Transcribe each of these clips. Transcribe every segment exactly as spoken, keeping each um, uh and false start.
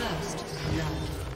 First blood. Oh.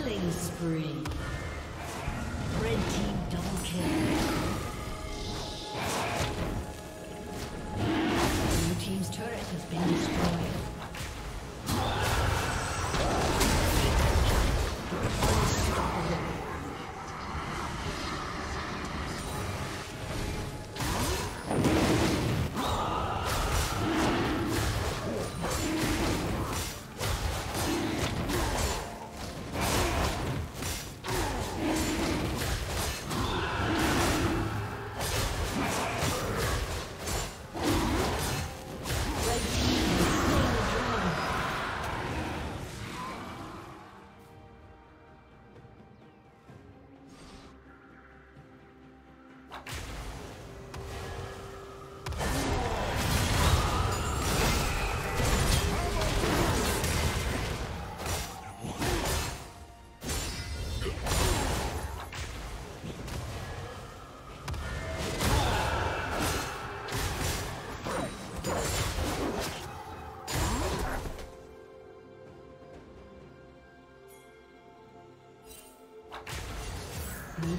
Killing spree. Red team double kill. Blue team's turret has been destroyed. Blue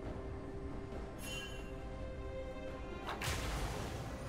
Blue